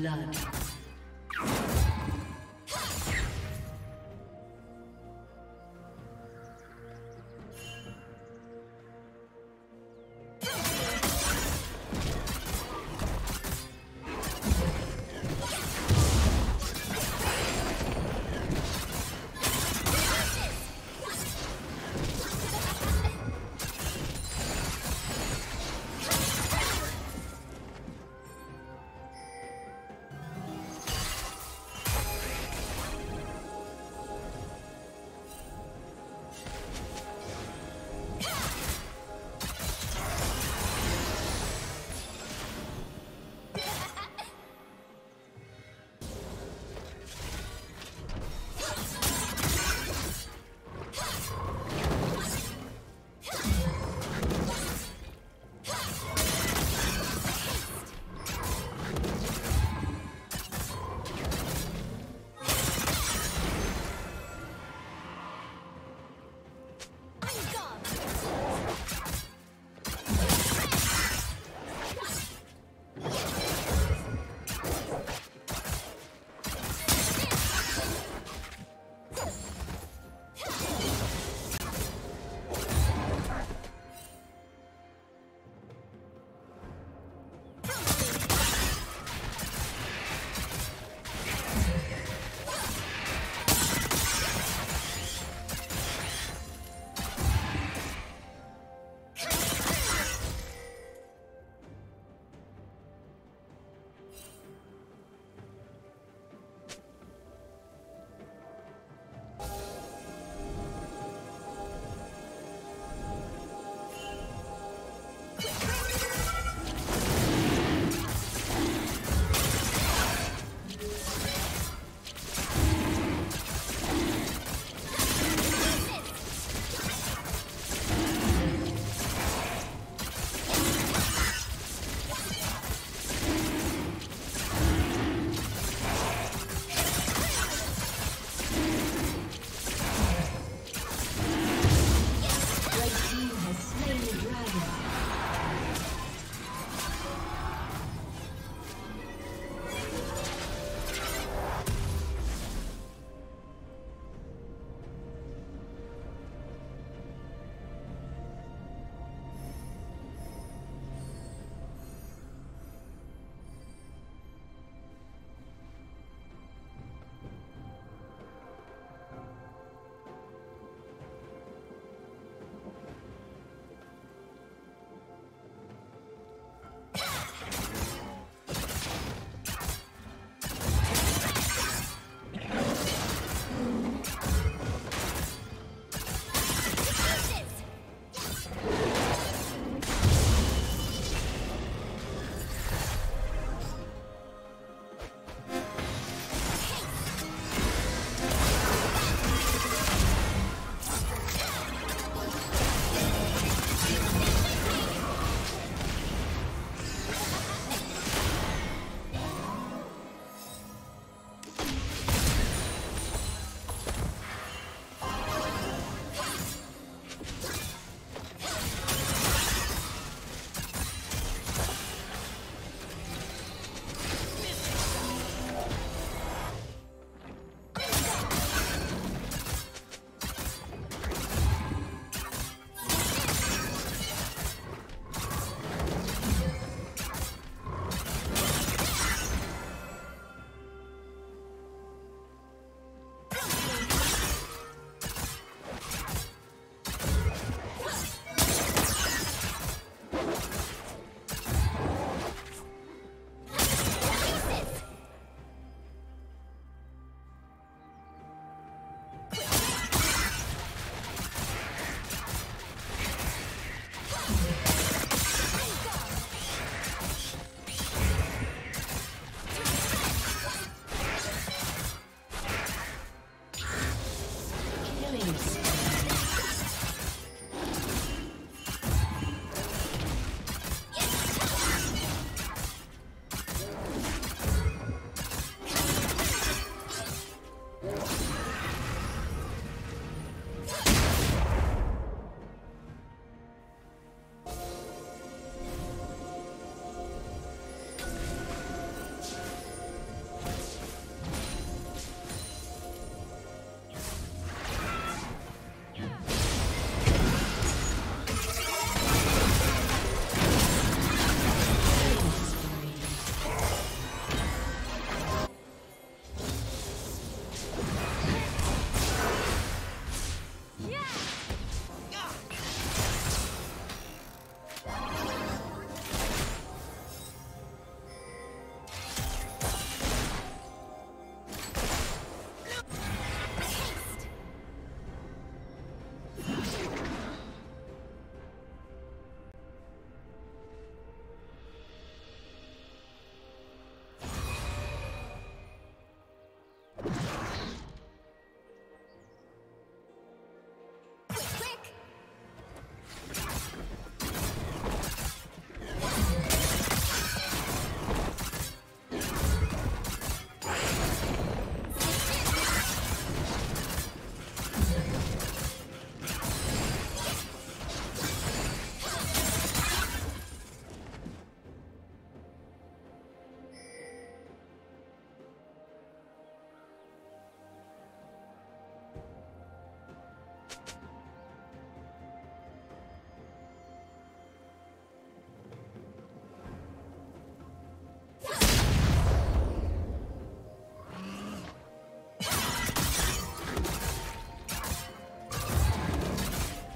blood.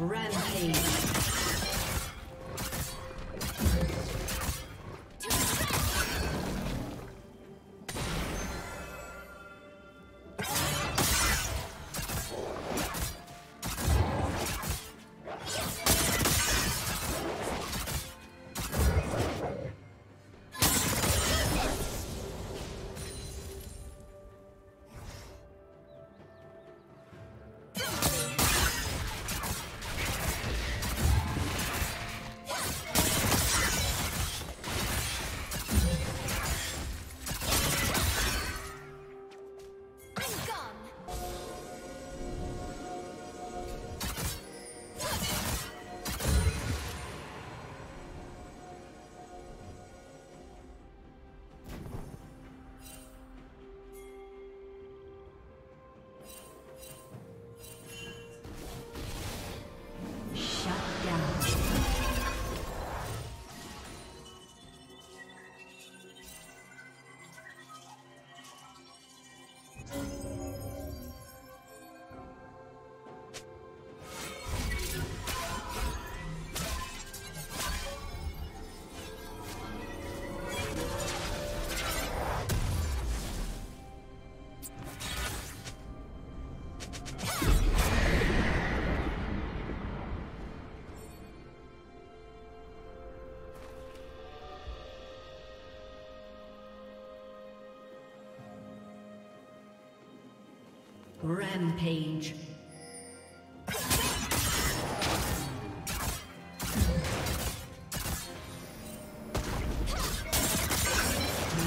Rampage. Rampage. Your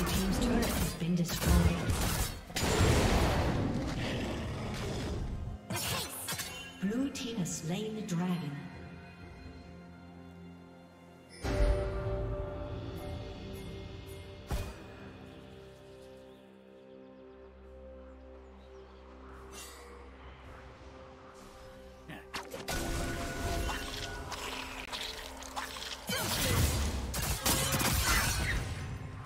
team's turret has been destroyed. Blue team has slain the dragon.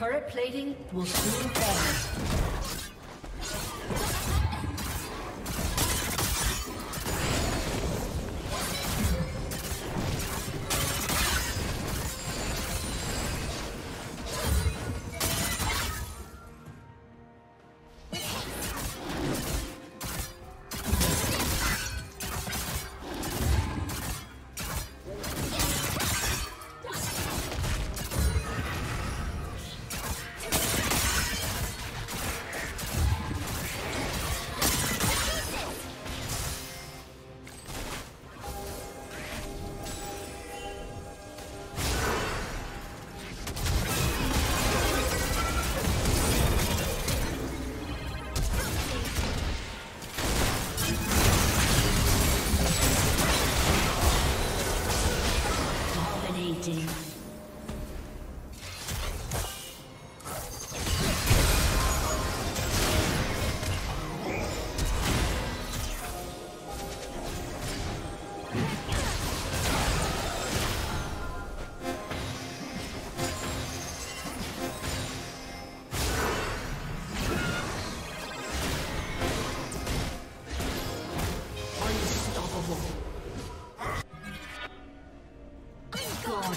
Turret plating will soon fall.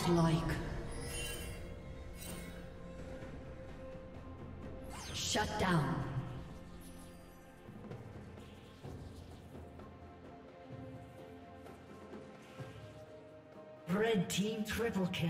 Like shut down. Red team triple kill.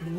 Blue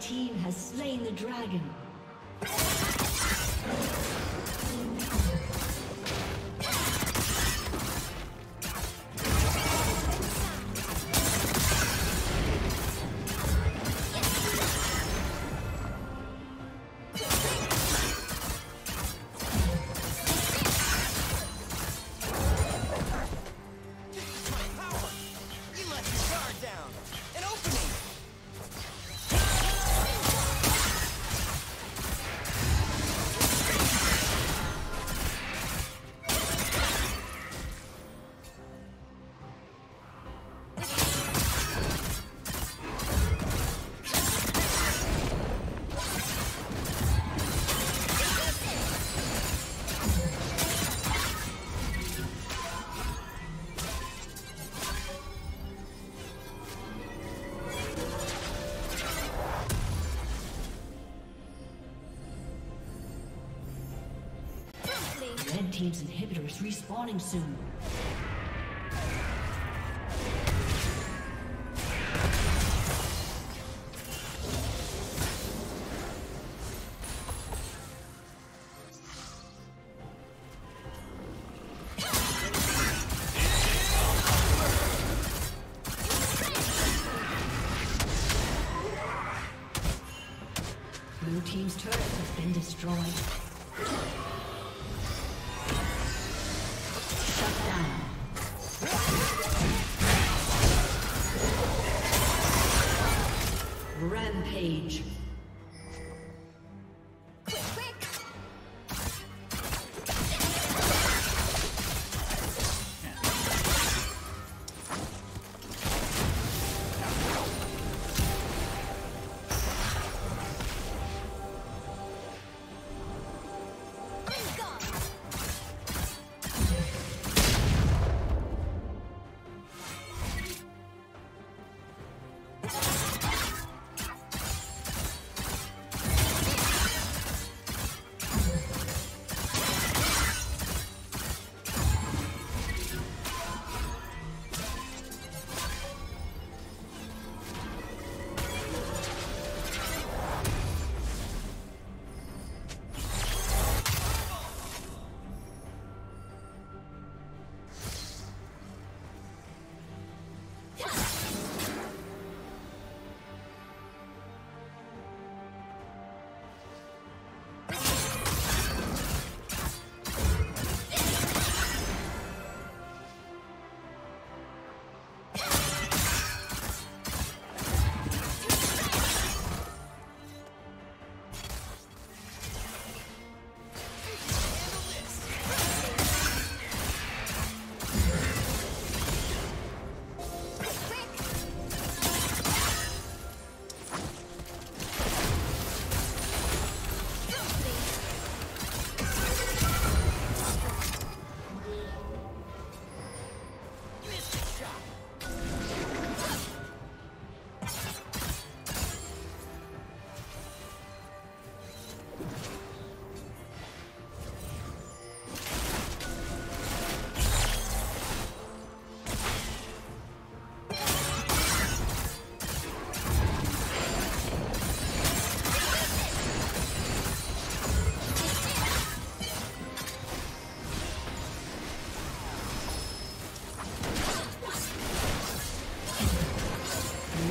Red team has slain the dragon. Red team's inhibitor is respawning soon. Blue team's turret has been destroyed. Rampage.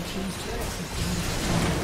Team's turret has been destroyed.